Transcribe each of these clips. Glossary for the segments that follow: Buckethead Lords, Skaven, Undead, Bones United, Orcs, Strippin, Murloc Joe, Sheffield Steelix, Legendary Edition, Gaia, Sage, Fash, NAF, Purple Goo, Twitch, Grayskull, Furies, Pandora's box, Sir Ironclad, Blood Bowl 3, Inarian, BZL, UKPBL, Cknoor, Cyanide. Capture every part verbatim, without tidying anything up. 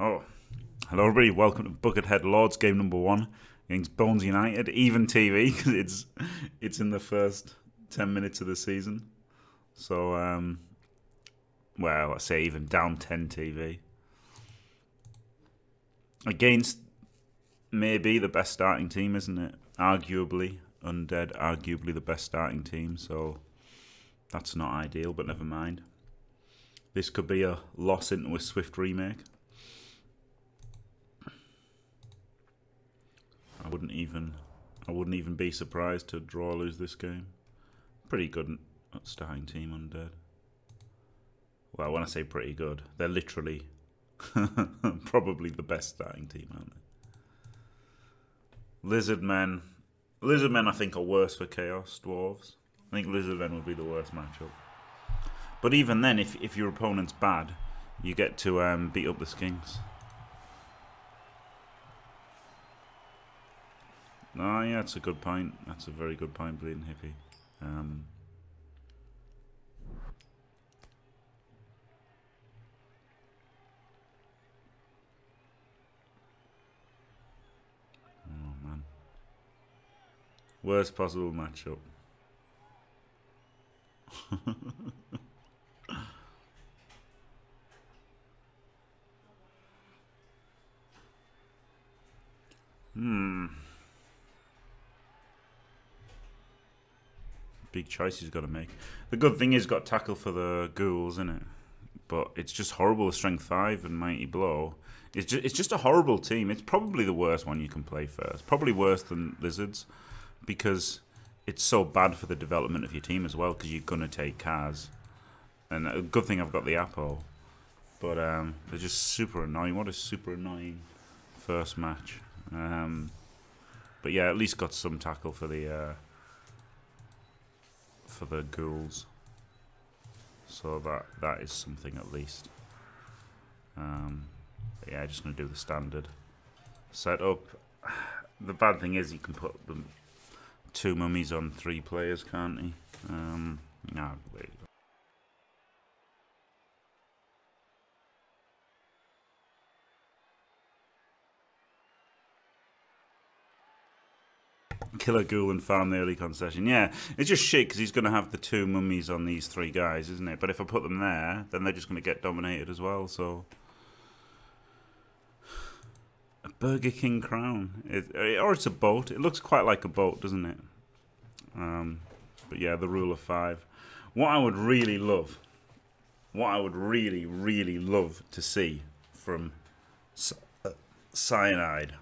Oh, hello everybody, welcome to Buckethead Lords, game number one against Bones United, even T V, because it's, it's in the first ten minutes of the season. So, um, well, I say even down ten T V. Against maybe the best starting team, isn't it? Arguably, Undead, arguably the best starting team, so that's not ideal, but never mind. This could be a loss into a swift remake. I wouldn't even, I wouldn't even be surprised to draw or lose this game. Pretty good at starting team, Undead. Well, when I say pretty good, they're literally probably the best starting team, aren't they? Lizardmen, Lizardmen I think are worse for Chaos Dwarves. I think Lizardmen would be the worst matchup. But even then, if if your opponent's bad, you get to um, beat up the skinks. Ah, oh, yeah, that's a good point. That's a very good point, Bleeding Hippie. Um, oh man, worst possible matchup. Hmm. Big choice he's got to make. The good thing is, got tackle for the ghouls, isn't it? But it's just horrible. Strength five and mighty blow. It's just, it's just a horrible team. It's probably the worst one you can play first. Probably worse than Lizards, because it's so bad for the development of your team as well. Because you're gonna take cars. And a good thing I've got the Apo. But um, they're just super annoying. What a super annoying first match. Um, but yeah, at least got some tackle for the. Uh, for the ghouls, so that that is something at least. Um, but yeah, just gonna do the standard setup. The bad thing is you can put the two mummies on three players, can't he? Um, nah, wait. Killer ghoul and farm the early concession. Yeah, it's just shit because he's going to have the two mummies on these three guys, isn't it? But if I put them there, then they're just going to get dominated as well, so... A Burger King crown. It, or it's a boat. It looks quite like a boat, doesn't it? Um, but yeah, the rule of five. What I would really love, what I would really, really love to see from Cyanide...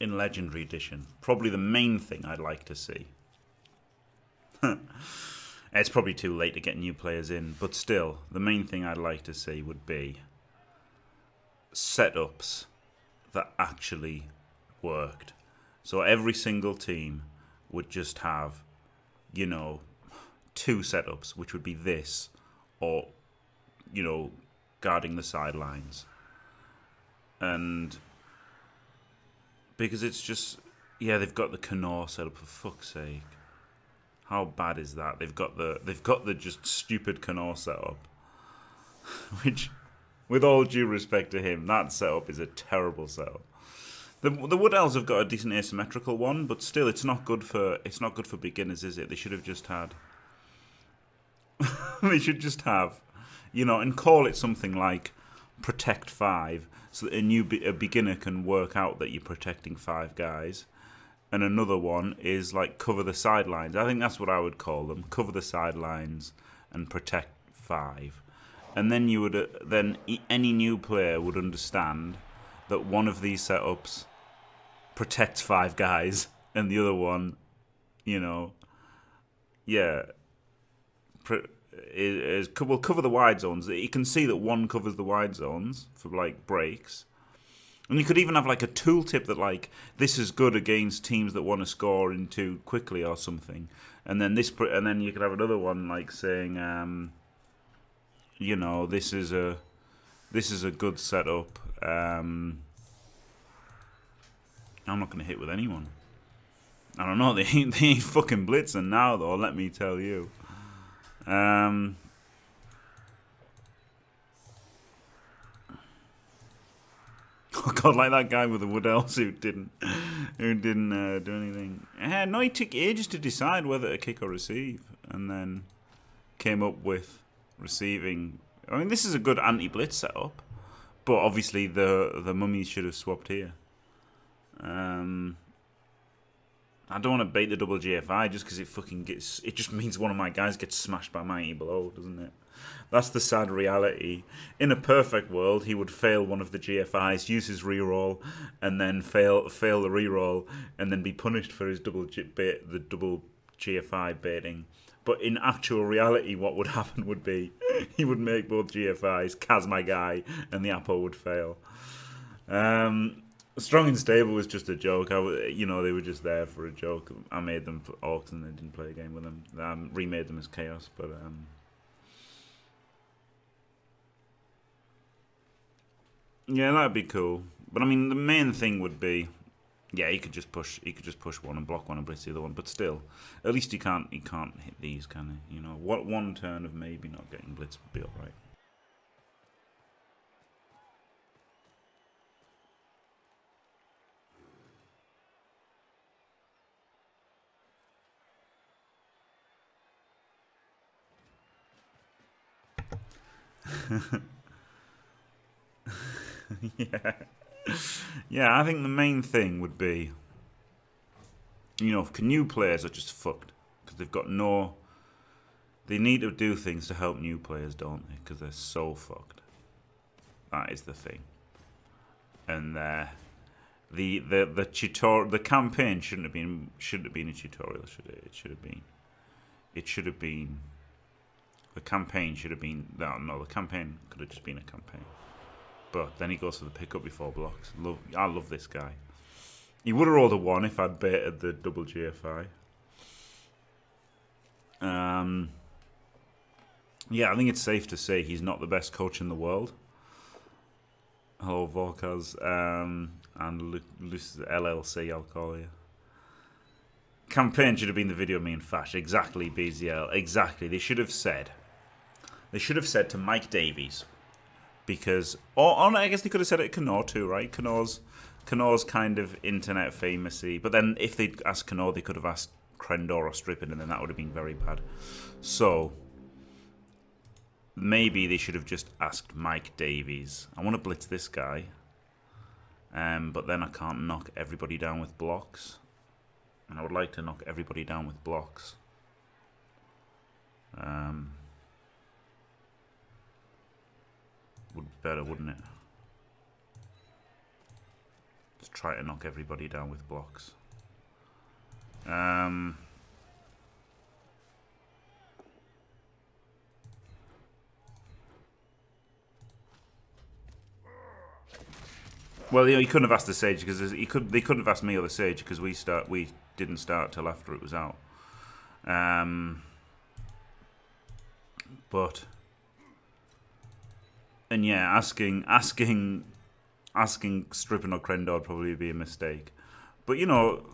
in Legendary Edition, probably the main thing I'd like to see. It's probably too late to get new players in, but still, the main thing I'd like to see would be setups that actually worked. So every single team would just have, you know, two setups, which would be this, or, you know, guarding the sidelines. And... because it's just, yeah, they've got the Cknoor set up, for fuck's sake. How bad is that? They've got the, they've got the just stupid Cknoor set up. Which, with all due respect to him, that setup is a terrible setup. The the Wood Elves have got a decent asymmetrical one, but still, it's not good for, it's not good for beginners, is it? They should have just had. They should just have, you know, and call it something like protect five, so that a new be a beginner can work out that you're protecting five guys. And another one is like cover the sidelines. I think that's what I would call them, cover the sidelines and protect five. And then you would uh, then any new player would understand that one of these setups protects five guys and the other one, you know, yeah, pr Is, is, will cover the wide zones. You can see that one covers the wide zones for like breaks, and you could even have like a tooltip that like this is good against teams that want to score in too quickly or something. And then this, and then you could have another one like saying, um, you know, this is a this is a good setup. Um, I'm not going to hit with anyone. I don't know. They ain't, they ain't fucking blitzing now though. Let me tell you. Um, Oh god, like that guy with the wood elves who didn't, who didn't uh, do anything. Uh, no, he took ages to decide whether to kick or receive, and then came up with receiving. I mean, this is a good anti-blitz setup, but obviously the the mummies should have swapped here. Um, I don't want to bait the double G F I just because it fucking gets. It just means one of my guys gets smashed by Mighty Blow, doesn't it? That's the sad reality. In a perfect world, he would fail one of the G F Is, use his reroll, and then fail fail the reroll, and then be punished for his double G bait, the double G F I baiting. But in actual reality, what would happen would be he would make both G F Is, Kaz my guy, and the Apo would fail. Um, Strong and Stable was just a joke. I was, you know, they were just there for a joke. I made them for Orcs and they didn't play a game with them. I remade them as Chaos, but... Um, yeah, that'd be cool. But I mean, the main thing would be, yeah, he could just push. He could just push one and block one and blitz the other one. But still, at least he can't. He can't hit these, can he? You know, what one turn of maybe not getting blitzed would be all right. Yeah. Yeah, I think the main thing would be, you know, if Cknoor players are just fucked because they've got no, they need to do things to help new players, don't they? Because they're so fucked. That is the thing. And uh, the the the tutorial, the campaign shouldn't have been shouldn't have been a tutorial, should it? It should have been. It should have been. The campaign should have been no, no. The campaign could have just been a campaign. But then he goes for the pickup before blocks. Love, I love this guy. He would have rolled a one if I'd baited the double G F I. Um, yeah, I think it's safe to say he's not the best coach in the world. Hello, Vorkaz. Um, and L L C, I'll call you. Campaign should have been the video of me and Fash. Exactly, B Z L. Exactly. They should have said. They should have said to Mike Davies. Because, or, or I guess they could have said it to Cknoor too, right? Cknoor's, Cknoor's kind of internet famousy. But then if they'd asked Cknoor, they could have asked Crendor or Strippin, and then that would have been very bad. So, maybe they should have just asked Mike Davies. I want to blitz this guy. Um, but then I can't knock everybody down with blocks. And I would like to knock everybody down with blocks. Um... Would be better, wouldn't it? Just try to knock everybody down with blocks. Um, well, you know, he couldn't have asked the Sage because he could. They couldn't have asked me or the Sage because we start. We didn't start till after it was out. Um, but. And yeah, asking, asking, asking Strippin or Crendor would probably be a mistake. But you know,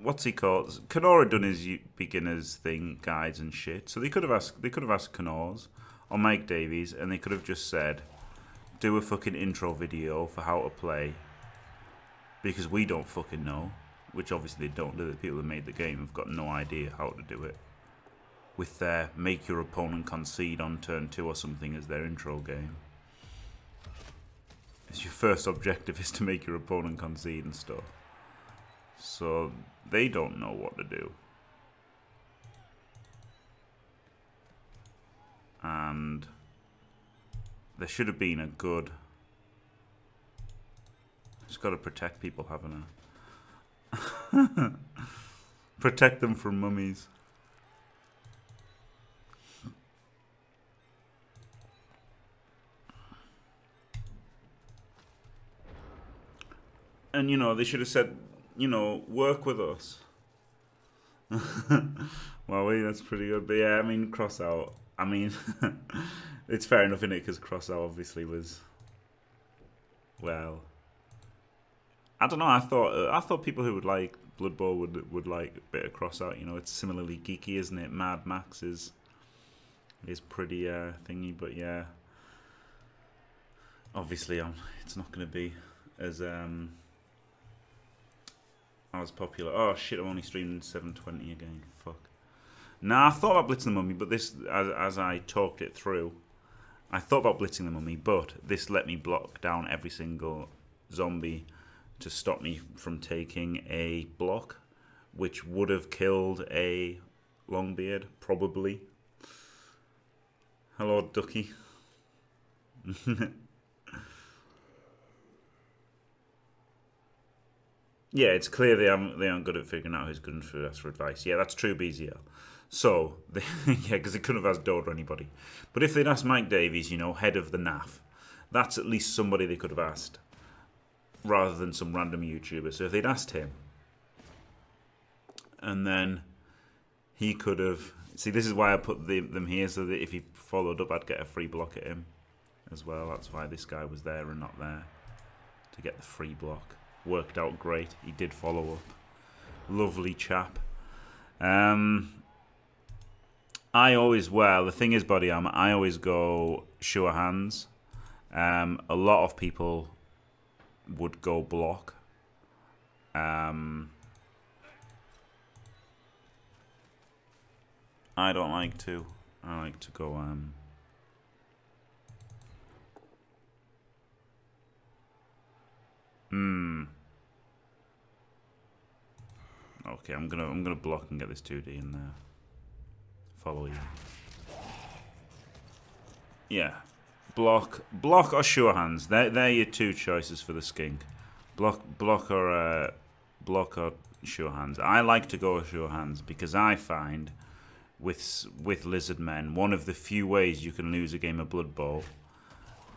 what's he called? Cknoor had done his beginners thing, guides and shit. So they could have asked, they could have asked Cknoor's or Mike Davies, and they could have just said, "Do a fucking intro video for how to play," because we don't fucking know. Which obviously they don't do. The people that made the game have got no idea how to do it. With their make your opponent concede on turn two or something as their intro game. It's your first objective is to make your opponent concede and stuff. So they don't know what to do. And there should have been a good... Just got to protect people, haven't I? Protect them from mummies. And, you know, they should have said, you know, work with us. Well, we, that's pretty good. But, yeah, I mean, cross out. I mean, it's fair enough, innit? Because cross out obviously was, well, I don't know. I thought I thought people who would like Blood Bowl would, would like a bit of cross out. You know, it's similarly geeky, isn't it? Mad Max is, is pretty uh, thingy. But, yeah, obviously um, it's not going to be... as um as popular. Oh shit, I'm only streaming seven twenty again. Fuck. Nah, I thought about blitzing the mummy, but this, as, as I talked it through, I thought about blitzing the mummy, but this let me block down every single zombie to stop me from taking a block, which would have killed a Longbeard, probably. Hello, Ducky. Yeah, it's clear they aren't, they aren't good at figuring out who's good and who asks for advice. Yeah, that's true, B Z L. So, they, yeah, because they couldn't have asked Dode or anybody. But if they'd asked Mike Davies, you know, head of the N A F, that's at least somebody they could have asked, rather than some random YouTuber. So if they'd asked him, and then he could have... See, this is why I put the, them here, so that if he followed up, I'd get a free block at him as well. That's why this guy was there and not there, to get the free block. Worked out great. He did follow up. Lovely chap. Um, I always... Well, the thing is, body armor, I always go sure hands. Um, a lot of people would go block. Um... I don't like to. I like to go, um... Hmm. Okay, I'm gonna I'm gonna block and get this two D in there. Follow you. Yeah. Block block or sure hands. They're they're your two choices for the skink. Block block or uh block or sure hands. I like to go sure hands because I find With with lizard men, one of the few ways you can lose a game of Blood Bowl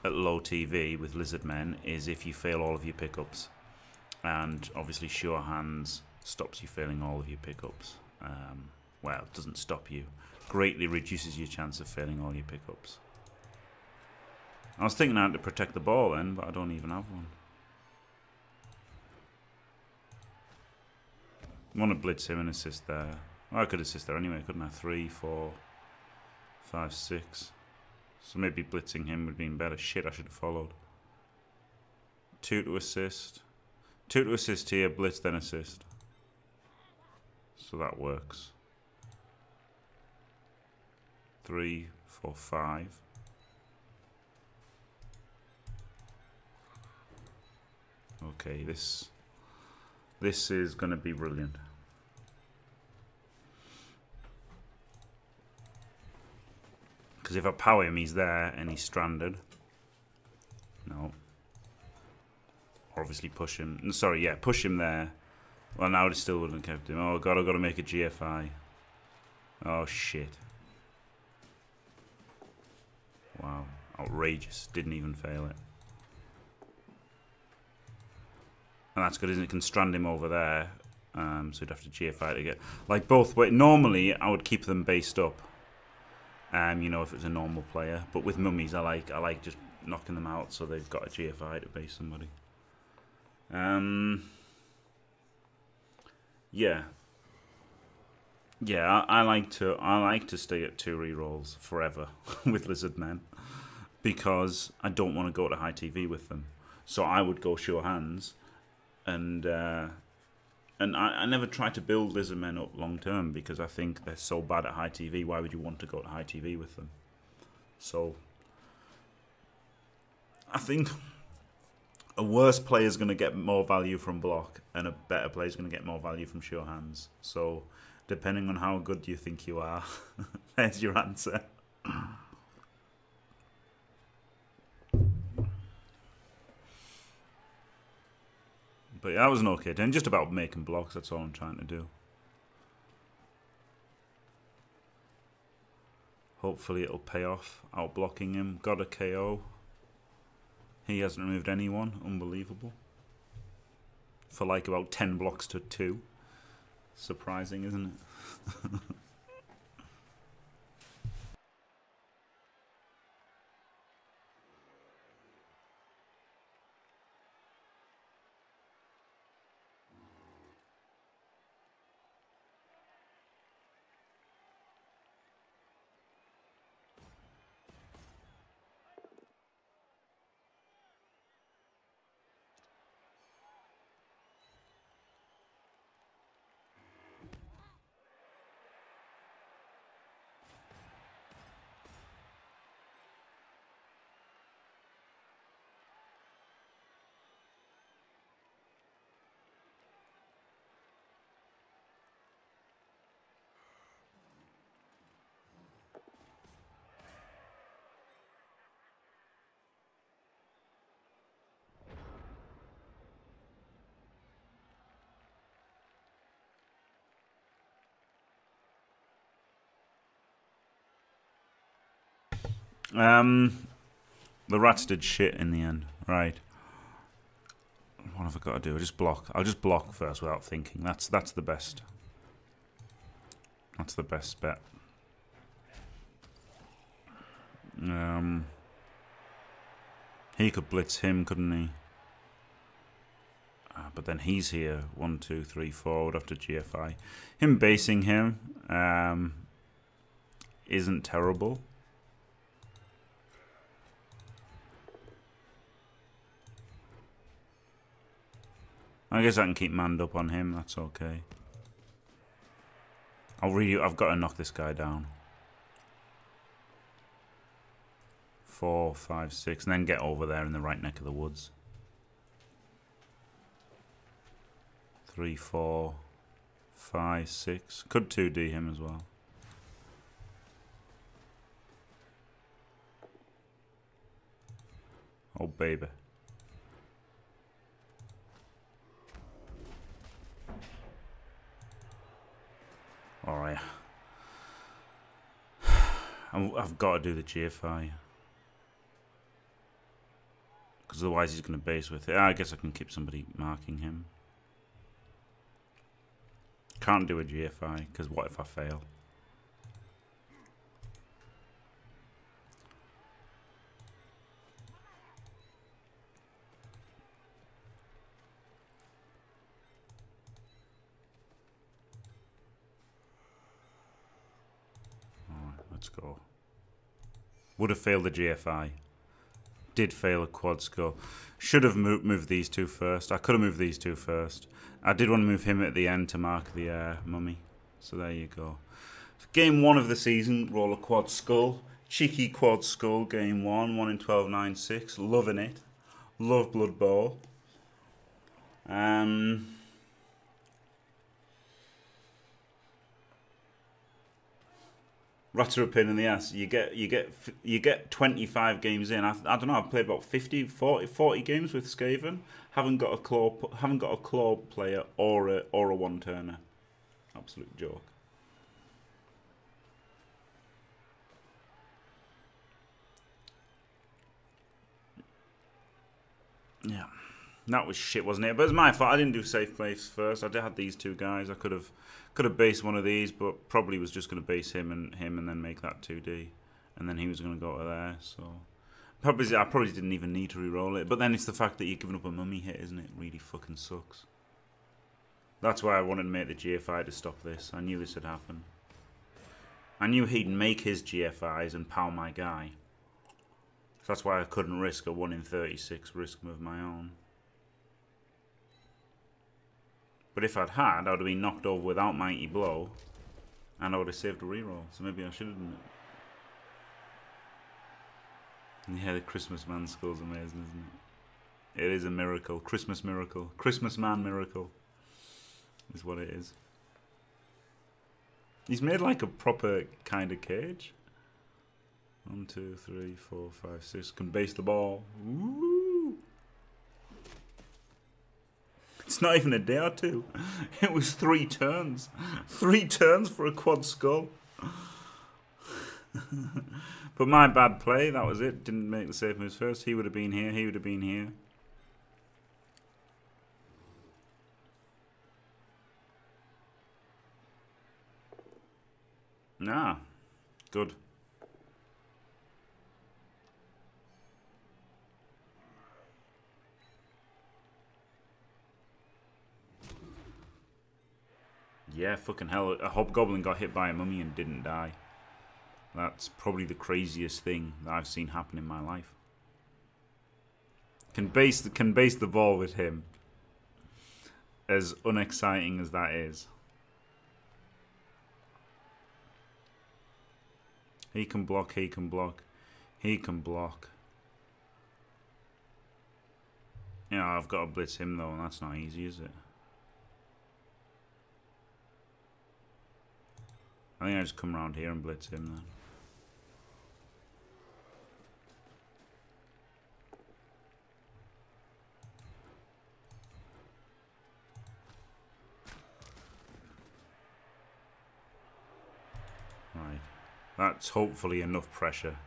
at low T V with lizard men is if you fail all of your pickups, and obviously sure hands stops you failing all of your pickups. Um, well, it doesn't stop you, greatly reduces your chance of failing all your pickups. I was thinking I had to protect the ball then, but I don't even have one. I want to blitz him and assist there. I could assist there anyway, couldn't I? Three, four, five, six. So maybe blitzing him would have been better. Shit, I should have followed. Two to assist. Two to assist here, blitz, then assist. So that works. Three, four, five. Okay, this... This is going to be brilliant. Because if I power him, he's there and he's stranded. No. Or obviously push him. Sorry, yeah, push him there. Well, now it still wouldn't have kept him. Oh, God, I've got to make a G F I. Oh, shit. Wow. Outrageous. Didn't even fail it. And that's good, isn't it? Can strand him over there. Um, so he'd have to G F I to get... Like, both ways. Normally, I would keep them based up. Um, you know, if it's a normal player, but with mummies, I like I like just knocking them out so they've got a G F I to base somebody. Um, yeah, yeah, I, I like to I like to stay at two rerolls forever with lizard men because I don't want to go to high T V with them. So I would go sure hands, and uh, and I, I never try to build lizard men up long term because I think they're so bad at high T V. Why would you want to go to high T V with them? So I think a worse player is going to get more value from block, and a better player is going to get more value from sure hands. So depending on how good you think you are, there's your answer. But yeah, that was an okay turn. Just about making blocks, that's all I'm trying to do. Hopefully it'll pay off, out-blocking him. Got a K O. He hasn't removed anyone. Unbelievable. For like about ten blocks to two. Surprising, isn't it? Um, the rats did shit in the end. Right. What have I got to do? I just block. I'll just block first without thinking. That's that's the best. That's the best bet. Um, he could blitz him, couldn't he? Uh, but then he's here. One, two, three, four. Would have to G F I. Him basing him um, isn't terrible. I guess I can keep manned up on him. That's okay. I'll really. I've got to knock this guy down. Four, five, six, and then get over there in the right neck of the woods. Three, four, five, six. Could two D him as well. Oh baby. All right. I've got to do the G F I. Because otherwise he's going to base with it. I guess I can keep somebody marking him. Can't do a G F I, because what if I fail? Let's go. Would have failed the G F I. Did fail a quad score. Should have moved, moved these two first. I could have moved these two first. I did want to move him at the end to mark the uh, mummy. So there you go. Game one of the season. Roll a quad skull. Cheeky quad skull. Game one. one in twelve, nine, six. Loving it. Love Blood Bowl. Um... Rats are a pain in the ass. You get you get you get twenty-five games in. I, I don't know. I've played about fifty, forty, forty games with Skaven. Haven't got a claw. Haven't got a claw player or a or a one turner. Absolute joke. Yeah, that was shit, wasn't it? But it's my fault. I didn't do safe plays first. I did have these two guys. I could have. Could have based one of these, but probably was just going to base him and him, and then make that two D, and then he was going to go to there. So probably I probably didn't even need to re-roll it. But then it's the fact that you're giving up a mummy hit, isn't it? Really fucking sucks. That's why I wanted to make the G F I to stop this. I knew this had happened. I knew he'd make his G F Is and pound my guy. So that's why I couldn't risk a one in thirty-six risk of my own. But if I'd had, I would have been knocked over without Mighty Blow, and I would have saved a reroll. So maybe I should have done it. Yeah, the Christmas Man skull's amazing, isn't it? It is a miracle. Christmas miracle. Christmas Man miracle is what it is. He's made like a proper kind of cage. One, two, three, four, five, six. Can base the ball. Woo! It's not even a day or two. It was three turns. Three turns for a quad skull. But my bad play, that was it. Didn't make the safe moves first. He would have been here. He would have been here. Nah. Good. Yeah, fucking hell, a hobgoblin got hit by a mummy and didn't die. That's probably the craziest thing that I've seen happen in my life. Can base the, can base the ball with him. As unexciting as that is. He can block, he can block, he can block. Yeah, I've got to blitz him though, and that's not easy, is it? I think I just come around here and blitz him then. Right. That's hopefully enough pressure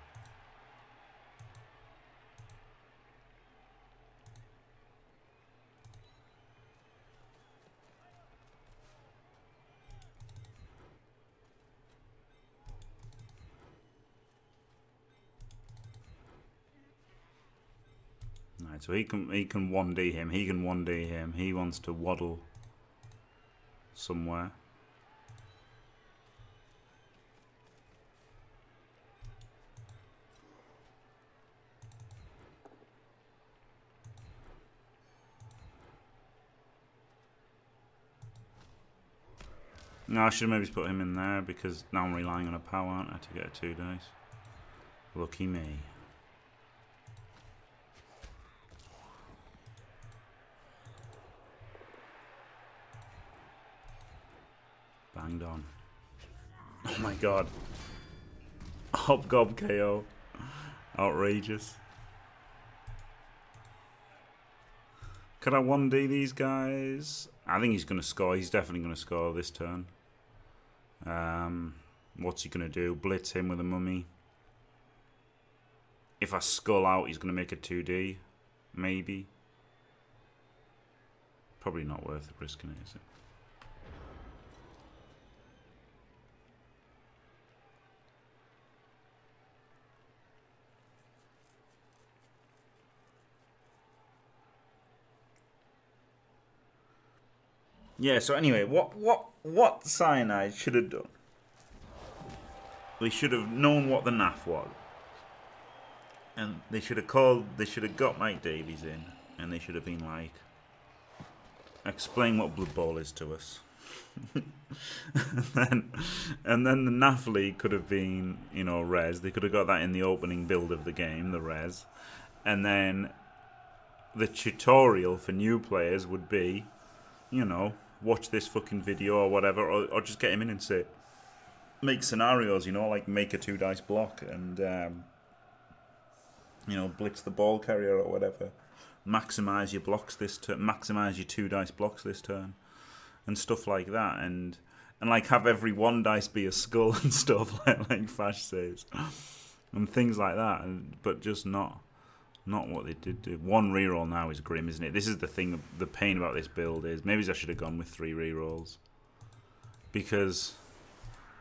Right, so he can he can one D him. He can one D him. He wants to waddle somewhere. No, I should have maybe put him in there, because now I'm relying on a power, aren't I, to get a two dice. Lucky me. Banged on. Oh my god. Hobgob K O. Outrageous. Could I one D these guys? I think he's going to score. He's definitely going to score this turn. Um, what's he going to do? Blitz him with a mummy. If I skull out, he's going to make a two D. Maybe. Probably not worth risking it, is it? Yeah, so anyway, what what what Cyanide should have done? They should have known what the N A F was. And they should have called, they should have got Mike Davies in, and they should have been like, explain what Blood Bowl is to us. and then and then the N A F League could have been, you know, res. They could have got that in the opening build of the game, the res. And then the tutorial for new players would be, you know, watch this fucking video or whatever, or, or just get him in and say, make scenarios, you know, like make a two dice block and, um, you know, blitz the ball carrier or whatever. Maximize your blocks this turn, maximize your two dice blocks this turn, and stuff like that. And and like have every one dice be a skull and stuff, like like Fash says, and things like that. And but just not. Not what they did do. One reroll now is grim, isn't it? This is the thing, the pain about this build is, maybe I should have gone with three rerolls. Because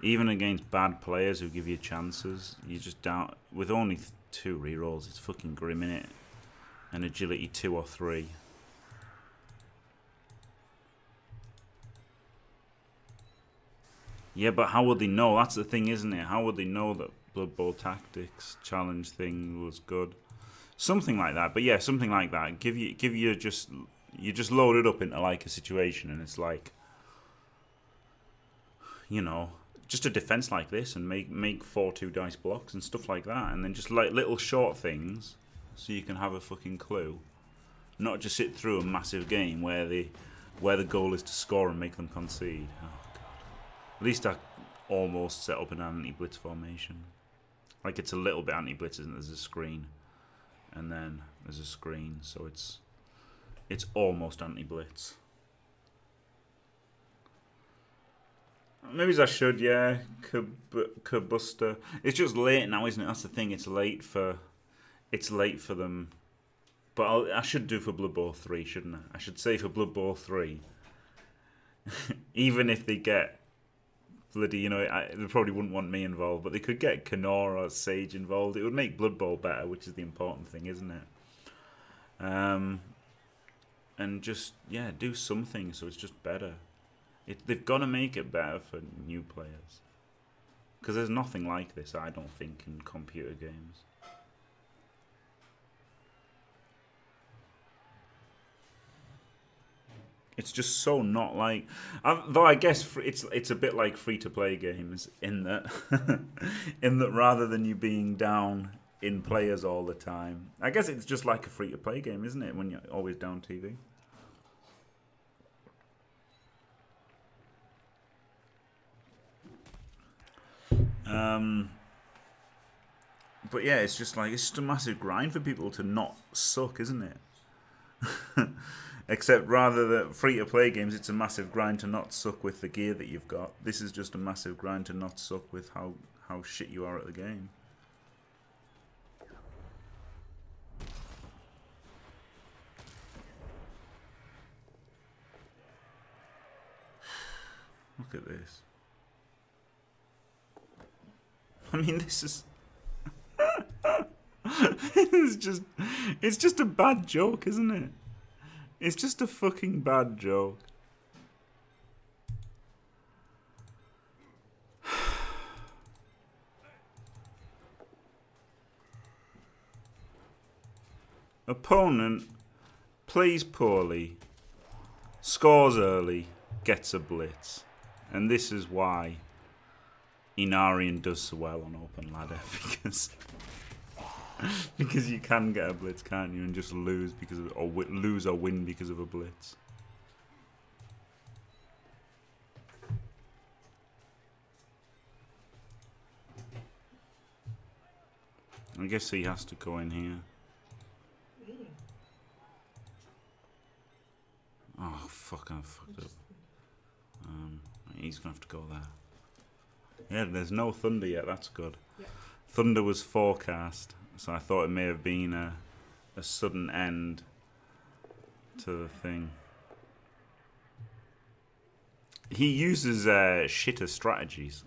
even against bad players who give you chances, you just down with only two rerolls, it's fucking grim, innit? And agility two or three. Yeah, but how would they know? That's the thing, isn't it? How would they know that Blood Bowl Tactics challenge thing was good? Something like that, but yeah, something like that. Give you, give you just, you just load it up into like a situation, and it's like, you know, just a defense like this, and make make four two dice blocks and stuff like that, and then just like little short things, so you can have a fucking clue, not just sit through a massive game where the where the goal is to score and make them concede. Oh god! At least I almost set up an anti-blitz formation. Like it's a little bit anti-blitz, isn't it? There's a screen. And then there's a screen, so it's it's almost anti-blitz. Maybe I should, yeah. Kerbuster. It's just late now, isn't it? That's the thing. It's late for it's late for them. But I'll, I should do for Blood Bowl three, shouldn't I? I should say for Blood Bowl three. Even if they get bloody, you know, I, they probably wouldn't want me involved, but they could get Cknoor or Sage involved. It would make Blood Bowl better, which is the important thing, isn't it? Um, and just, yeah, do something so it's just better. It, they've got to make it better for new players. Because there's nothing like this, I don't think, in computer games. It's just so not like, I've, though I guess it's it's a bit like free-to-play games in that, in that rather than you being down in players all the time, I guess it's just like a free-to-play game, isn't it? When you're always down T V. Um, but yeah, it's just like it's just a massive grind for people to not suck, isn't it? Except rather than free-to-play games, it's a massive grind to not suck with the gear that you've got. This is just a massive grind to not suck with how, how shit you are at the game. Look at this. I mean, this is... It's just, it's just a bad joke, isn't it? It's just a fucking bad joke. Opponent plays poorly, scores early, gets a blitz. And this is why Inarian does so well on Open Ladder, because because you can get a blitz, can't you, and just lose because of, or w lose or win because of a blitz. I guess he has to go in here. Oh fuck! I fucked up. Um, he's gonna have to go there. Yeah, there's no thunder yet. That's good. Yeah. Thunder was forecast, so I thought it may have been a, a sudden end to the thing. He uses uh, shitter strategies.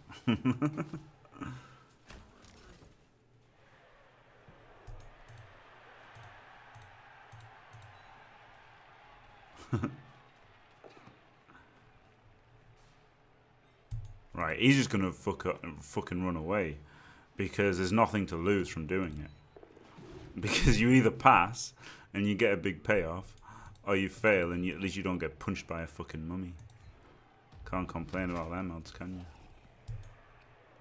Right, he's just gonna fuck up and fucking run away, because there's nothing to lose from doing it. Because you either pass and you get a big payoff, or you fail and you, at least you don't get punched by a fucking mummy. Can't complain about them odds, can you?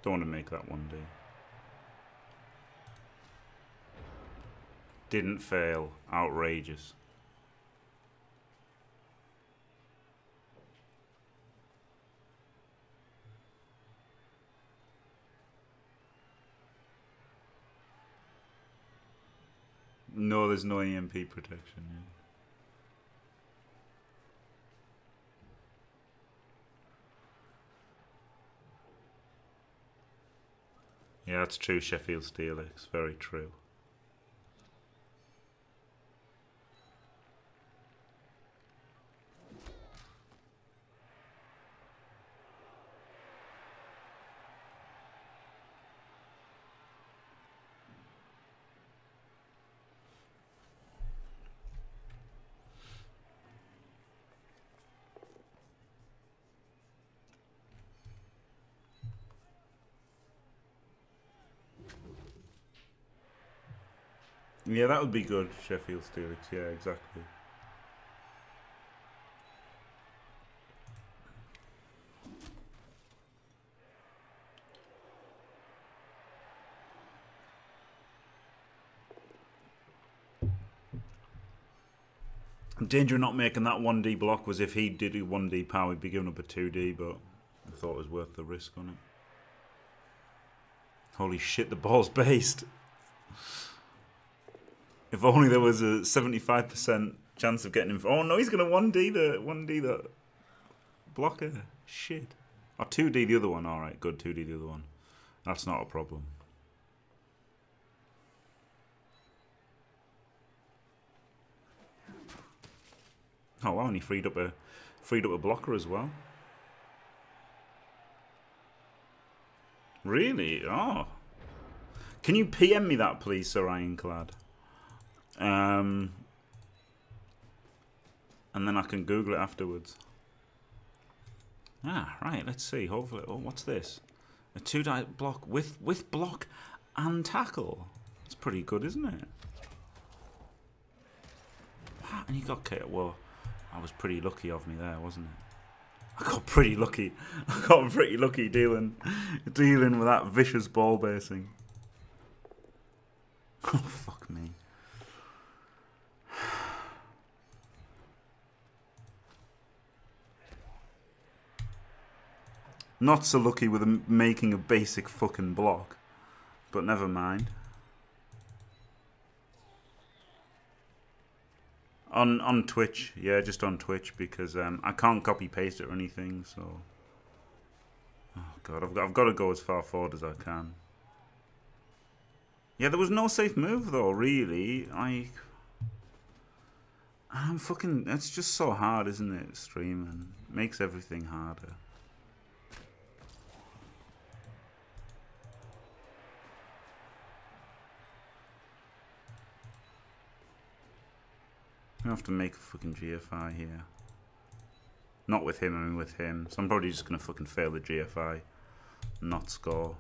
Don't want to make that one day. Didn't fail. Outrageous. No, there's no E M P protection. Yeah. Yeah, that's true, Sheffield Steelix. Very true. Yeah, that would be good, Sheffield Steelix. Yeah, exactly. The danger of not making that one D block was if he did a one D power, he'd be giving up a two D, but I thought it was worth the risk on it. Holy shit, the ball's based. If only there was a seventy-five percent chance of getting him. Oh no, he's gonna one D the one D the blocker. Shit. Or two D the other one. All right, good. two D the other one. That's not a problem. Oh wow, and he freed up a freed up a blocker as well. Really? Oh. Can you P M me that, please, Sir Ironclad? Um, and then I can Google it afterwards. Ah, right, let's see. Hopefully, oh, what's this? A two-die block with, with block and tackle. It's pretty good, isn't it? Wow, and he got K O. Well, I was pretty lucky of me there, wasn't it? I got pretty lucky. I got pretty lucky dealing, dealing with that vicious ball basing. Oh, fuck me. Not so lucky with him making a basic fucking block, but never mind. On on Twitch, yeah, just on Twitch, because um, I can't copy paste it or anything. So, oh god, I've got, I've got to go as far forward as I can. Yeah, there was no safe move though, really. Like, I'm fucking. It's just so hard, isn't it? Streaming makes everything harder. I have to make a fucking G F I here. Not with him, I mean with him. So I'm probably just going to fucking fail the G F I. Not score.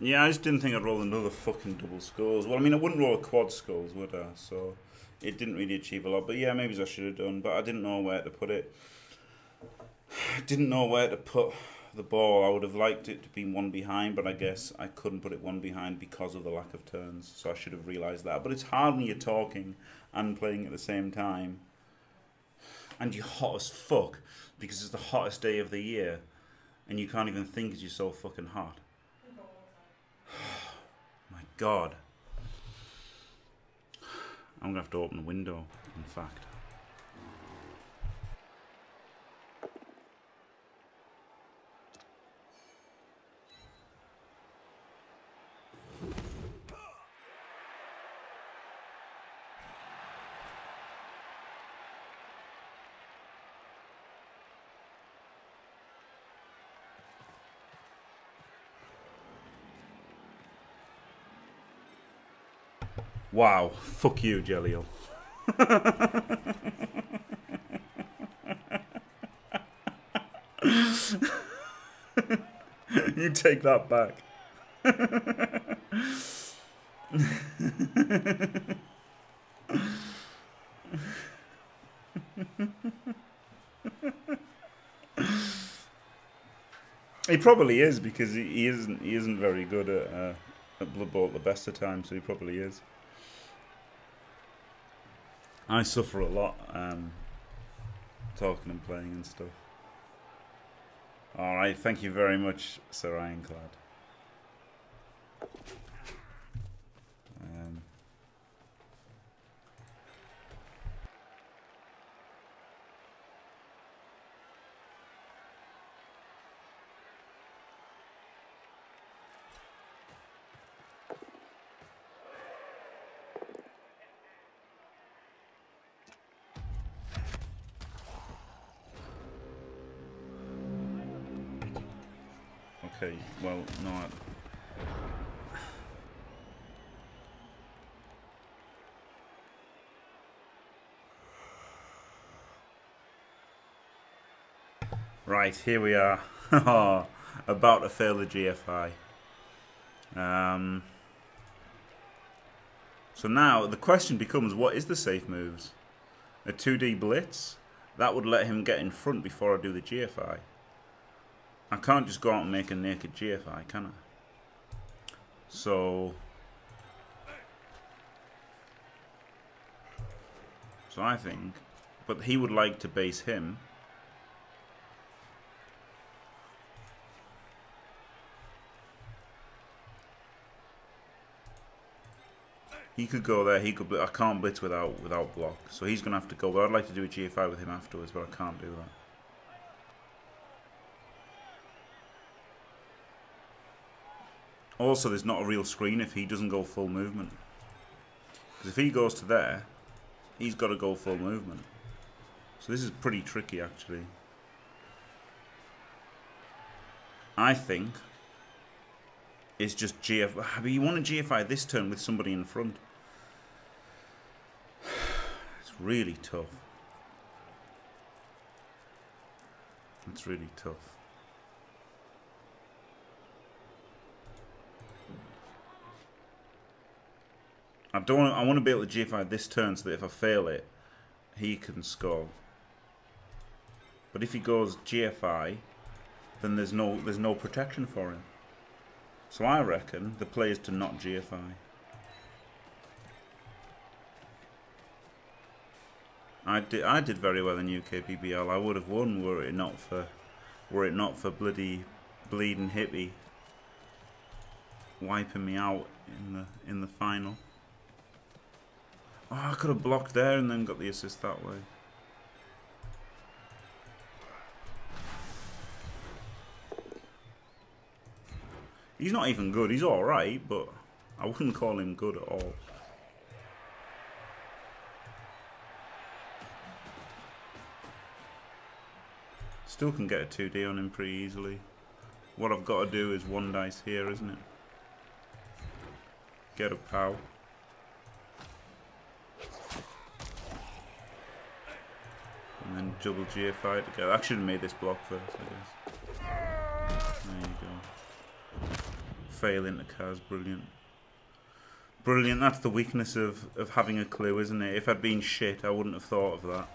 Yeah, I just didn't think I'd roll another fucking double skulls. Well, I mean, I wouldn't roll a quad skulls, would I? So it didn't really achieve a lot. But yeah, maybe I should have done. But I didn't know where to put it. I didn't know where to put the ball. I would have liked it to be one behind, but I guess I couldn't put it one behind because of the lack of turns. So I should have realised that. But it's hard when you're talking and playing at the same time. And you're hot as fuck because it's the hottest day of the year. And you can't even think because you're so fucking hot. My God. I'm going to have to open the window, in fact. Wow, fuck you, Jellio. You take that back. He probably is because he isn't he isn't very good at uh, at Blood Bowl at the best of times, so he probably is. I suffer a lot um, talking and playing and stuff. Alright, thank you very much, Sir Ironclad. Um, Okay, well, no. I... Right, here we are. About to fail the G F I. Um, so now the question becomes, what is the safe moves? A two D blitz? That would let him get in front before I do the G F I. I can't just go out and make a naked G F I, can I? So... So I think... But he would like to base him. He could go there, he could... I can't blitz without, without block. So he's going to have to go. But I'd like to do a G F I with him afterwards, but I can't do that. Also, there's not a real screen if he doesn't go full movement. Because if he goes to there, he's got to go full movement. So this is pretty tricky, actually. I think it's just G F I. I mean, you want to G F I this turn with somebody in front. It's really tough. It's really tough. I don't want to, I want to be able to G F I this turn so that if I fail it, he can score. But if he goes G F I, then there's no there's no protection for him. So I reckon the play is to not G F I. I did I did very well in U K P B L. I would have won were it not for were it not for bloody Bleeding Hippie wiping me out in the in the final. Oh, I could have blocked there and then got the assist that way. He's not even good. He's alright, but I wouldn't call him good at all. Still can get a two D on him pretty easily. What I've got to do is one dice here, isn't it? Get a pow. And then double G F I to go. I should have made this block first, I guess. There you go. Fail into cars, brilliant. Brilliant, that's the weakness of, of having a clue, isn't it? If I'd been shit, I wouldn't have thought of that.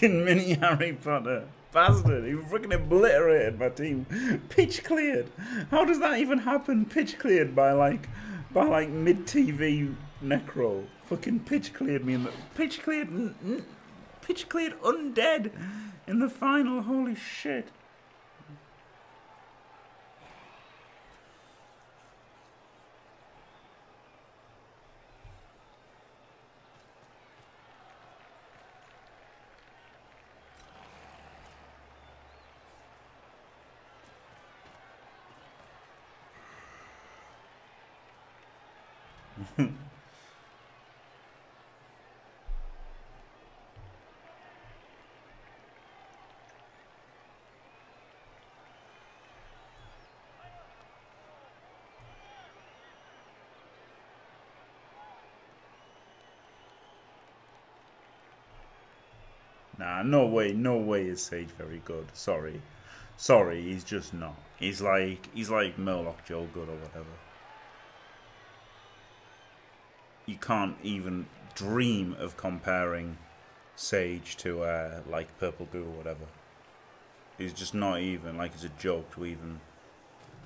Fucking mini Harry Potter. Bastard, he freaking obliterated my team. Pitch cleared. How does that even happen? Pitch cleared by like by like mid-T V necro. Fucking pitch cleared me in the pitch cleared pitch cleared undead in the final. Holy shit. Nah, no way, no way is Sage very good. Sorry. Sorry, he's just not. He's like, he's like Murloc Joe good or whatever. You can't even dream of comparing Sage to uh, like Purple Goo or whatever. He's just not even, like it's a joke to even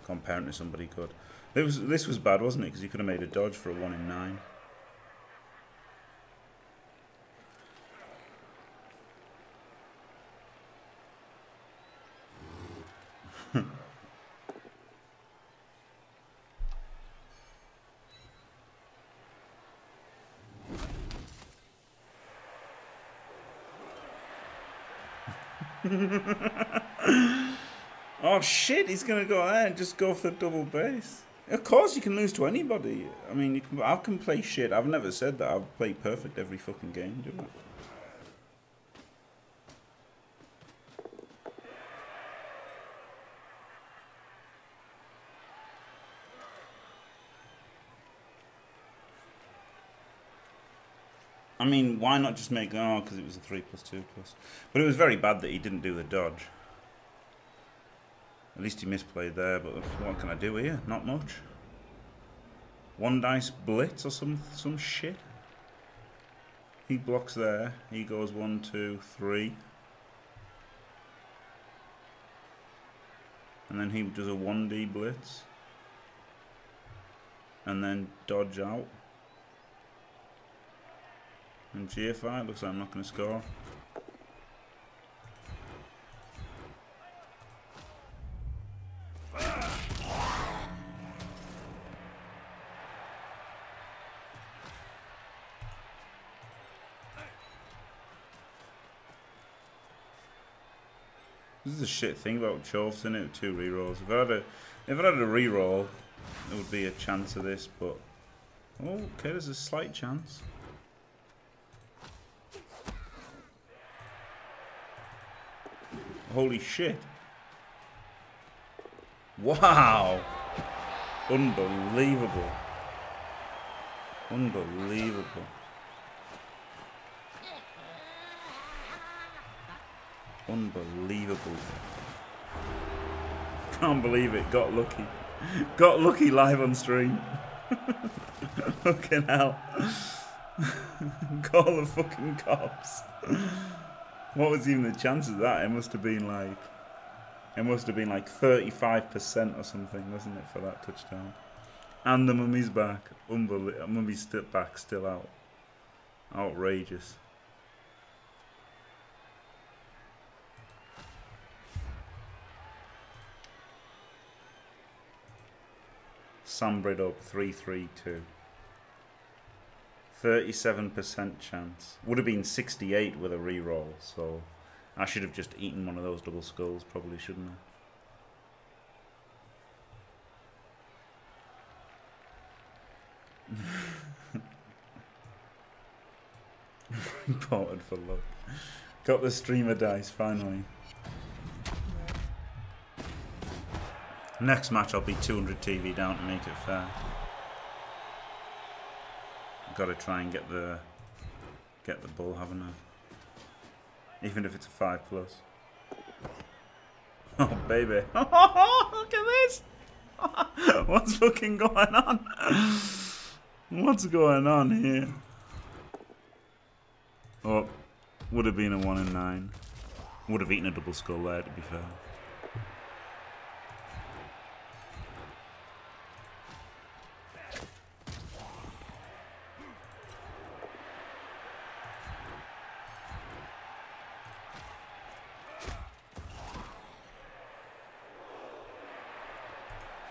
compare him to somebody good. This was, this was bad, wasn't it? Because you could have made a dodge for a one in nine. Oh shit, he's gonna go there and just go for the double base. Of course you can lose to anybody. I mean, you can, I can play shit. I've never said that. I've played perfect every fucking game, do I? I mean, why not just make... Oh, because it was a three plus two plus. But it was very bad that he didn't do the dodge. At least he misplayed there, but what can I do here? Not much. One dice blitz or some some shit. He blocks there. He goes one, two, three. And then he does a one D blitz. And then dodge out. And G F I, looks like I'm not going to score. This is the shit thing about Chorfs, isn't it? Two rerolls. If I had a, if I had a reroll, there would be a chance of this, but... Oh, okay, there's a slight chance. Holy shit. Wow. Unbelievable. Unbelievable. Unbelievable. Can't believe it. Got lucky. Got lucky live on stream. Fucking hell. Call the fucking cops. What was even the chance of that? It must have been like, it must have been like thirty-five percent or something, wasn't it, for that touchdown? And the mummy's back, unbelievable. Mummy's step back, still out, outrageous. Sambrid up three three two. thirty-seven percent chance. Would have been sixty-eight with a reroll, so I should have just eaten one of those double skulls, probably, shouldn't I? Reported for luck. Got the streamer dice finally. Next match I'll be two hundred T V down to make it fair. I've got to try and get the get the bull, haven't I? Even if it's a five plus. Oh baby! Oh, look at this! What's fucking going on? What's going on here? Oh, would have been a one and nine. Would have eaten a double skull there, to be fair.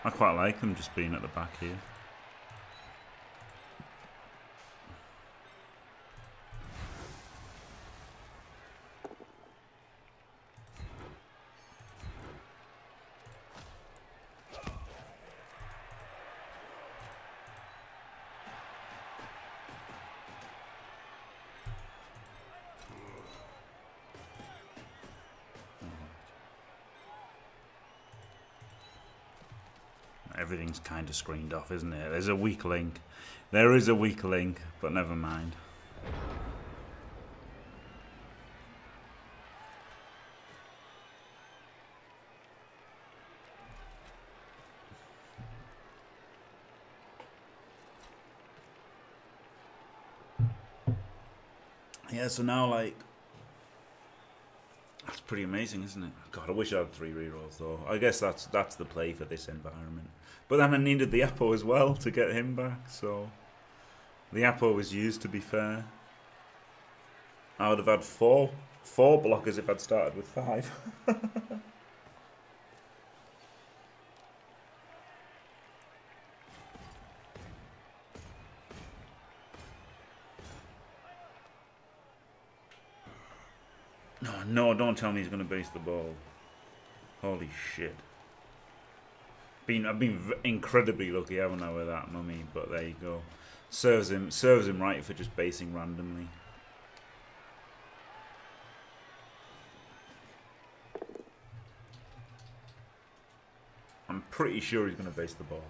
I quite like them just being at the back here. Everything's kind of screened off, isn't it? There's a weak link. There is a weak link, but never mind. Yeah, so now, like... That's pretty amazing, isn't it? God, I wish I had three rerolls, though. I guess that's that's the play for this environment. But then I needed the Apo as well to get him back, so... The Apo was used, to be fair. I would have had four, four blockers if I'd started with five. No, don't tell me he's going to base the ball. Holy shit. Been, I've been v incredibly lucky, haven't I, with that mummy, but there you go. Serves him, serves him right for just basing randomly. I'm pretty sure he's going to base the ball.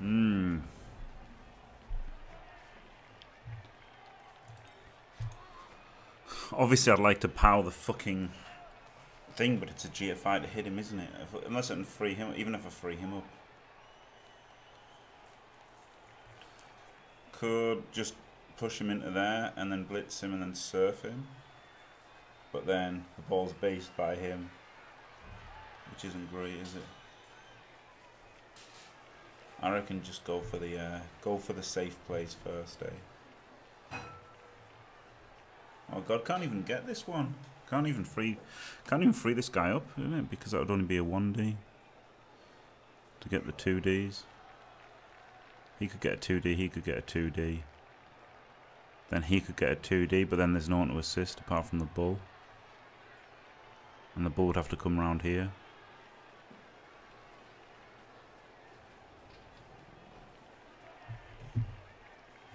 Mmm. Obviously, I'd like to power the fucking thing, but it's a G F I to hit him, isn't it? If, unless I can free him, even if I free him up. Could just push him into there and then blitz him and then surf him. But then the ball's based by him, which isn't great, is it? I reckon just go for the uh, go for the safe plays first, eh? Oh God, can't even get this one. Can't even free, can't even free this guy up, isn't it? Because that would only be a one D to get the two Ds. He could get a two D. He could get a two D. Then he could get a two D, but then there's no one to assist apart from the bull. And the bull would have to come round here.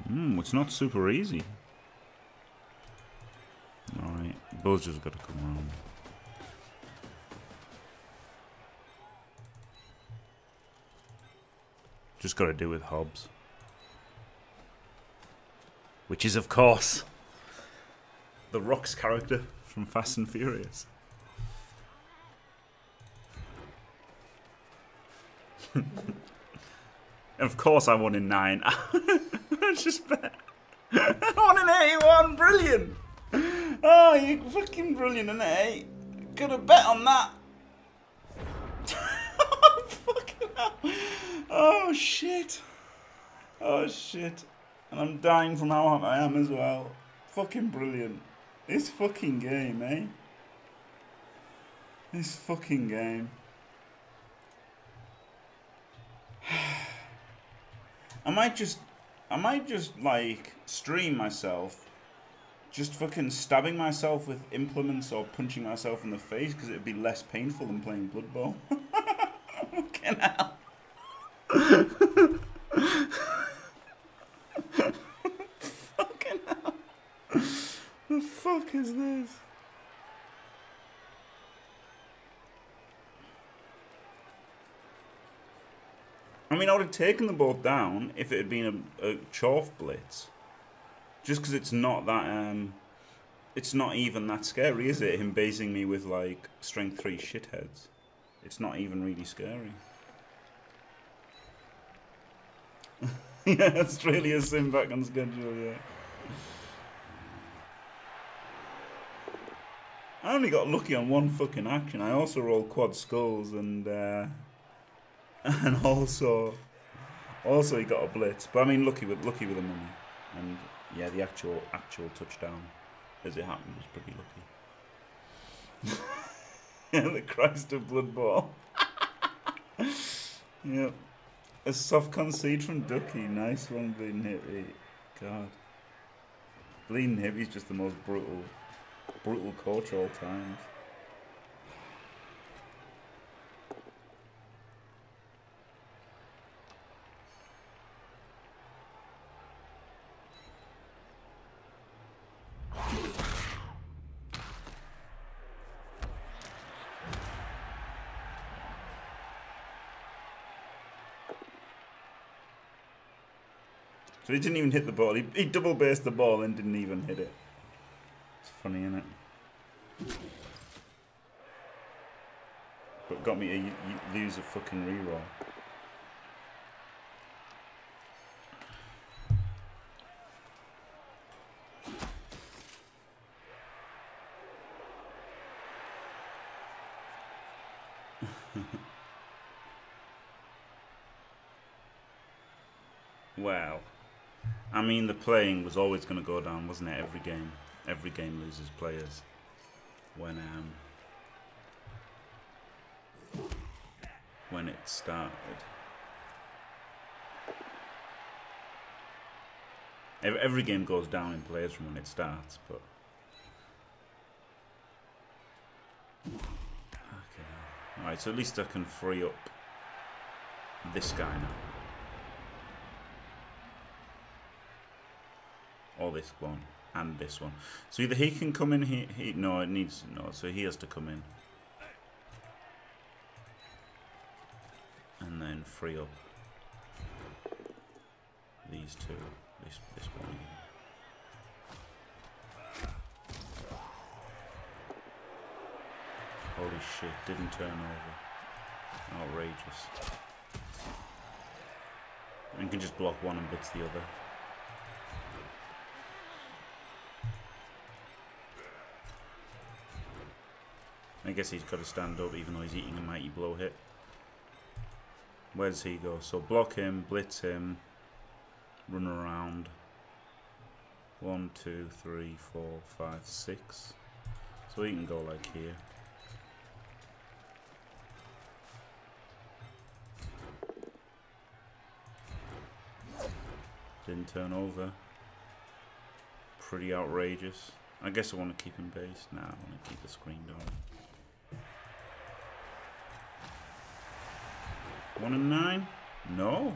Hmm, it's not super easy. Alright, bull's just got to come round. Just got to do with Hobbs. Which is, of course, the Rock's character from Fast and Furious. Of course I won in nine. I just bet. I won in eighty-one. Brilliant. Oh, you're fucking brilliant, innit, eh? Could have bet on that. Oh, fucking hell. Oh, shit. Oh, shit. And I'm dying from how hot I am as well. Fucking brilliant. This fucking game, eh? This fucking game. I might just, I might just like stream myself, just fucking stabbing myself with implements or punching myself in the face, because it'd be less painful than playing Blood Bowl. Fucking hell. Fucking hell. The fuck is this? I mean, I would have taken them both down if it had been a, a Chorf Blitz. Just because it's not that, um, it's not even that scary, is it? Him basing me with, like, Strength three shitheads. It's not even really scary. Yeah, Australia's in back on schedule, yeah. I only got lucky on one fucking action. I also rolled quad skulls and, uh... And also, also he got a blitz. But I mean, lucky with lucky with the money, and yeah, the actual actual touchdown, as it happened, was pretty lucky. Yeah, the Christ of Blood Bowl. Yeah, a soft concede from Ducky. Nice one, Bleeding Hippie. God, Bleeding Hippie's just the most brutal, brutal coach all times. So he didn't even hit the ball. He, he double based the ball and didn't even hit it. It's funny, isn't it? But got me to lose a fucking reroll. Wow. I mean, the playing was always going to go down, wasn't it? Every game, every game loses players. When um, when it started, every game goes down in players from when it starts. But okay, all right. So at least I can free up this guy now. Or this one and this one. So either he can come in. He he. No, it needs no. So he has to come in, and then free up these two. This this one. Again. Holy shit! Didn't turn over. Outrageous. And you can just block one and blitz the other. I guess he's got to stand up, even though he's eating a mighty blow hit. Where does he go? So block him, blitz him, run around. One, two, three, four, five, six. So he can go like here. Didn't turn over. Pretty outrageous. I guess I want to keep him based. Nah, I want to keep the screen down. One and nine? No.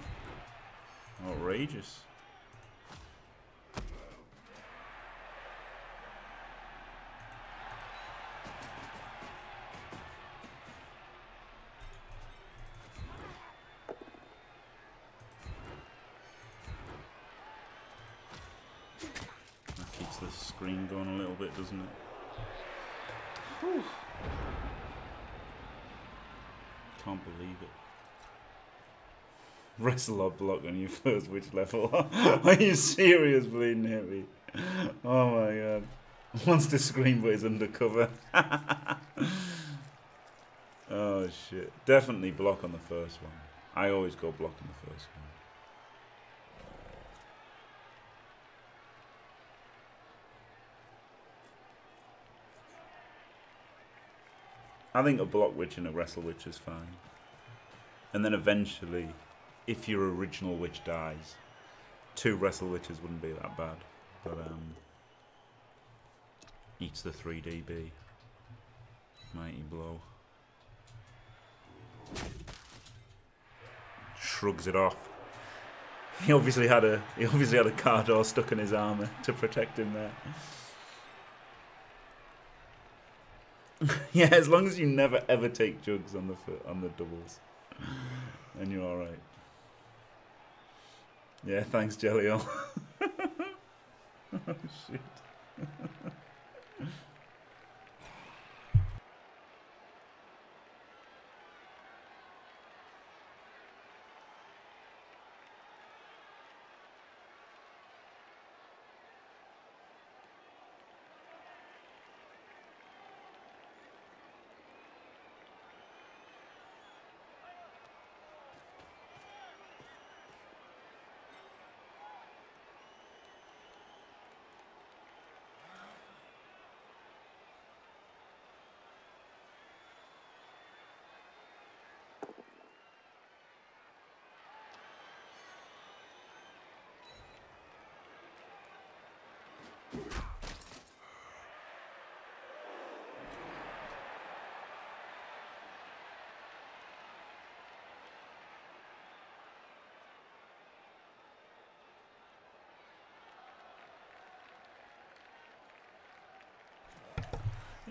Outrageous. That keeps the screen going a little bit, doesn't it? Whew. Can't believe it. Wrestle or block when you first which level? Are you serious, Bleeding Hippie? Oh my god. Wants to scream but is undercover. Oh shit. Definitely block on the first one. I always go block on the first one. I think a block witch and a wrestle witch is fine. And then eventually, if your original witch dies, two wrestle witches wouldn't be that bad. But um, eats the three D B. Mighty blow. Shrugs it off. He obviously had a he obviously had a car door stuck in his armour to protect him there. Yeah, as long as you never ever take jugs on the on the doubles, then you're all right. Yeah, thanks, Jellio. Oh shit.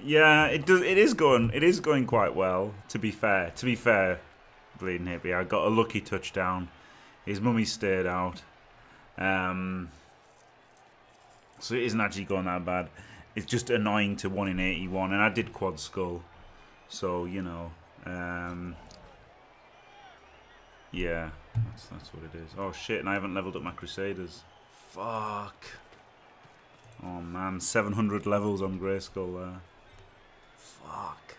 Yeah, it does. It is going. It is going quite well. To be fair, to be fair, Bleeding Hippie, I got a lucky touchdown. His mummy stayed out. Um. So it isn't actually going that bad. It's just annoying to one in eighty-one, and I did quad skull, so you know, um, yeah, that's that's what it is. Oh shit! And I haven't leveled up my Crusaders. Fuck. Oh man, seven hundred levels on Grayskull there. Fuck.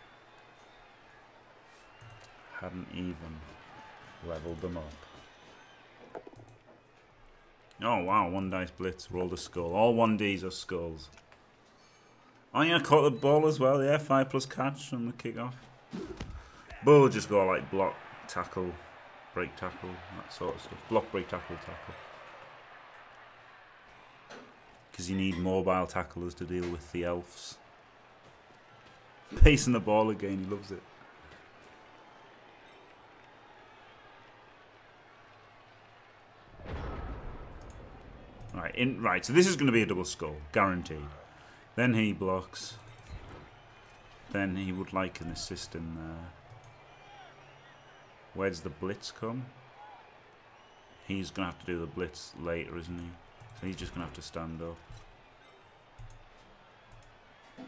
Hadn't even leveled them up. Oh wow, one dice blitz, rolled a skull. All one Ds are skulls. Oh yeah, caught the ball as well, yeah, five plus catch on the kickoff. Bull just go like block, tackle, break tackle, that sort of stuff. Block, break tackle, tackle. Because you need mobile tacklers to deal with the elves. Pacing the ball again, he loves it. Right, in, right, so this is going to be a double skull, guaranteed. Then he blocks. Then he would like an assist in there. Where does the blitz come? He's going to have to do the blitz later, isn't he? So he's just going to have to stand up.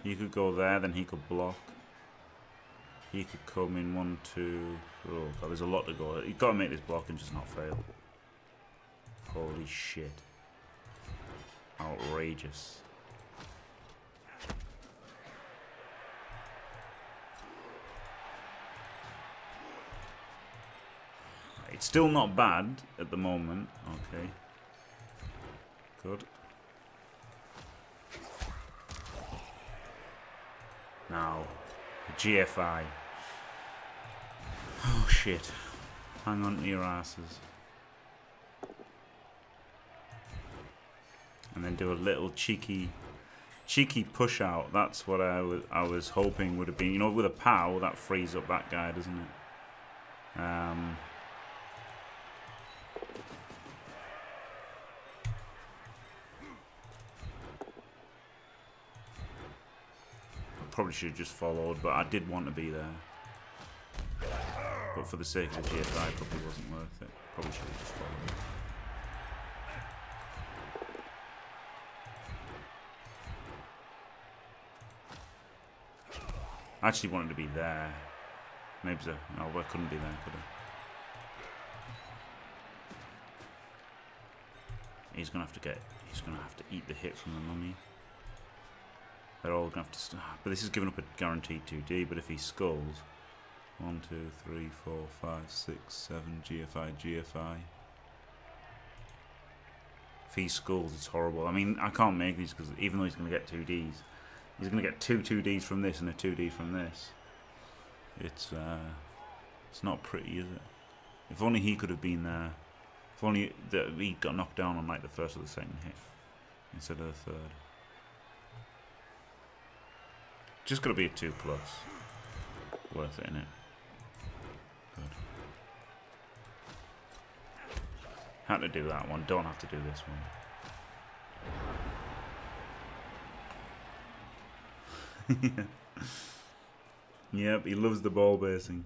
He could go there, then he could block. He could come in one, two... Oh, God, there's a lot to go. You've got to make this block and just not fail. Holy shit. Outrageous. It's still not bad at the moment. Okay. Good. Now, G F I. Oh shit. Hang on to your asses. And then do a little cheeky, cheeky push out. That's what I was, I was hoping would have been. You know, with a pow, that frees up that guy, doesn't it? Um, I probably should have just followed, but I did want to be there. But for the sake of the G F I, it probably wasn't worth it. Probably should have just followed. I actually wanted to be there. Maybe so. No, I couldn't be there, could I? He's gonna have to get. He's gonna have to eat the hit from the mummy. They're all gonna have to. St but this is giving up a guaranteed two D. But if he skulls, one, two, three, four, five, six, seven, G F I, G F I. If he skulls, it's horrible. I mean, I can't make these because even though he's gonna get two Ds. He's going to get two two Ds from this and a two D from this. It's uh, it's not pretty, is it? If only he could have been there. If only that he got knocked down on like the first or the second hit instead of the third. Just gotta be a two plus. Worth it, innit? Good. Had to do that one. Don't have to do this one. Yep, he loves the ball basing.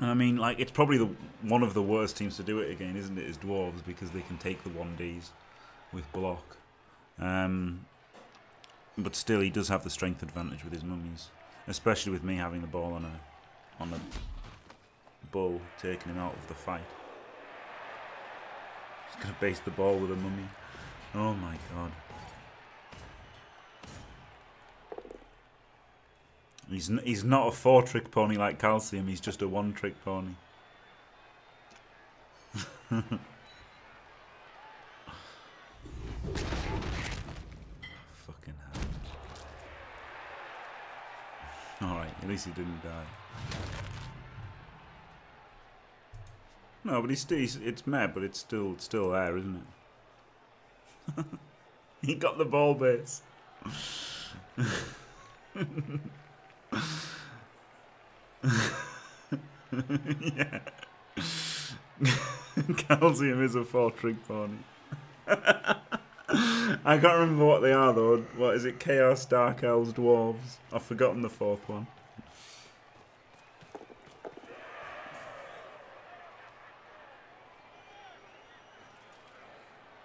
I mean, like, it's probably the one of the worst teams to do it again, isn't it? Is Dwarves, because they can take the one Ds with block. Um, but still, he does have the strength advantage with his mummies, especially with me having the ball on a on the bull, taking him out of the fight. He's gonna base the ball with a mummy. Oh my god. He's n he's not a four-trick pony like Calcium. He's just a one-trick pony. Fucking hell! All right, at least he didn't die. No, but he's still, he's, it's mad, but it's still it's still there, isn't it? He got the ball bits. Yeah. Calcium is a four-trick pony. I can't remember what they are though. What is it? Chaos, Dark Elves, Dwarves. I've forgotten the fourth one.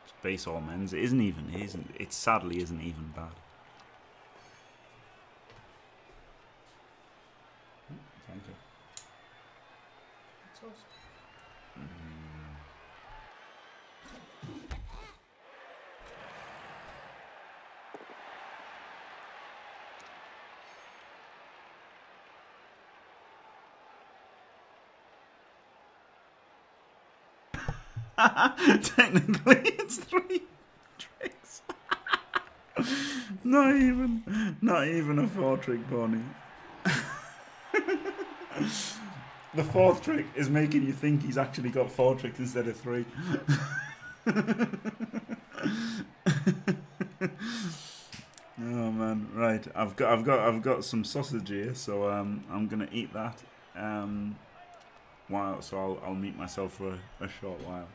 It's base all men's. It isn't even. It isn't. It sadly isn't even bad. Technically, it's three tricks. Not even, not even a four-trick pony. The fourth trick is making you think he's actually got four tricks instead of three. Oh man, right. I've got, I've got, I've got some sausage here, so um, I'm gonna eat that. Um, while, so I'll, I'll meet myself for a, a short while.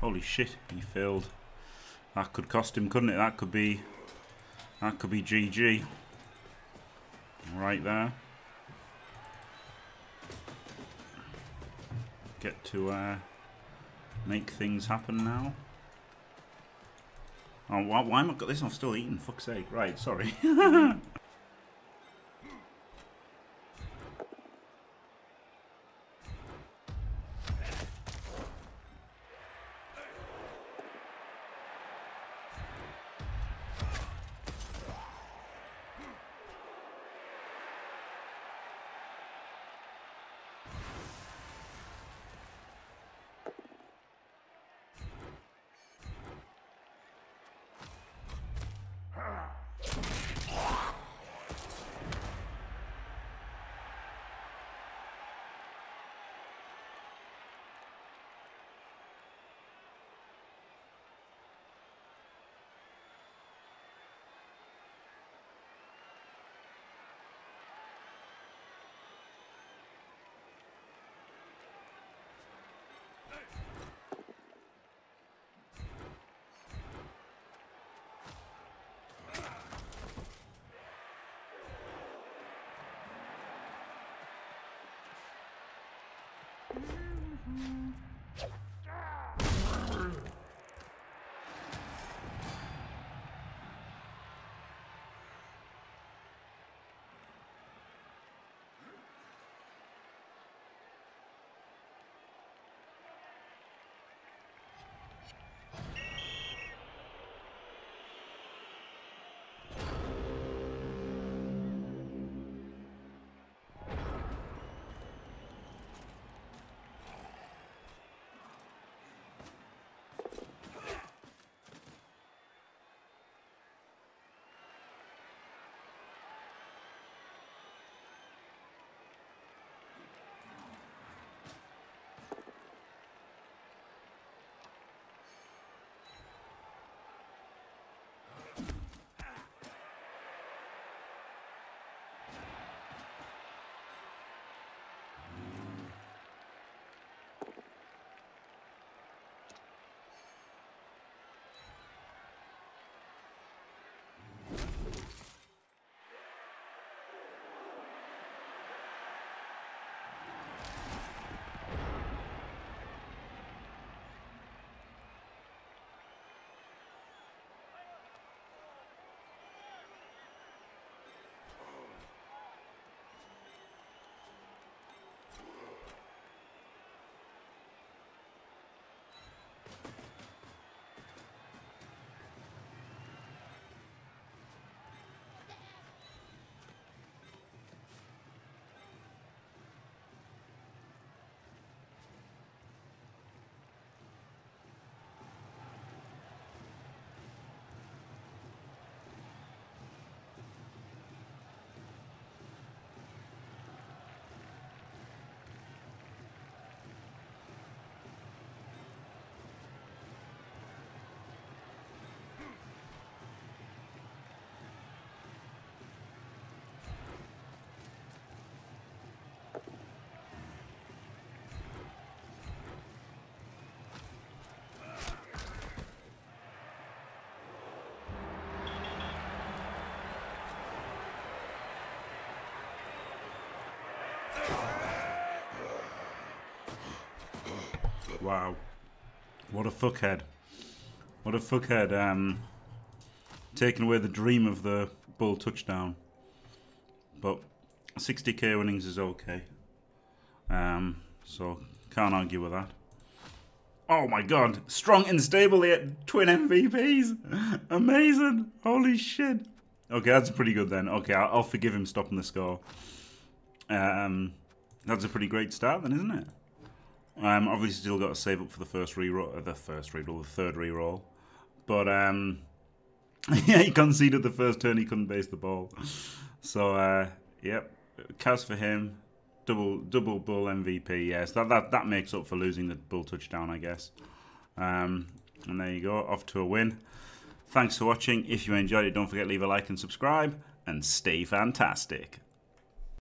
Holy shit, he failed. That could cost him, couldn't it? That could be, that could be G G. Right there. Get to uh, make things happen now. Oh, why, why am I got this? I'm still eating. Fuck's sake! Right, sorry. Wow, what a fuckhead! What a fuckhead! Um, taking away the dream of the bull touchdown, but sixty K winnings is okay. Um, so can't argue with that. Oh my God! Strong and stable here, twin M V Ps. Amazing! Holy shit! Okay, that's pretty good then. Okay, I'll forgive him stopping the score. Um, that's a pretty great start then, isn't it? Um, obviously still got to save up for the first reroll, the first reroll, the third reroll. But um, yeah, he conceded the first turn. He couldn't base the ball, so uh, yep, Kaz for him, double double bull M V P. Yes, that that that makes up for losing the bull touchdown, I guess. Um, and there you go, off to a win. Thanks for watching. If you enjoyed it, don't forget to leave a like and subscribe, and stay fantastic.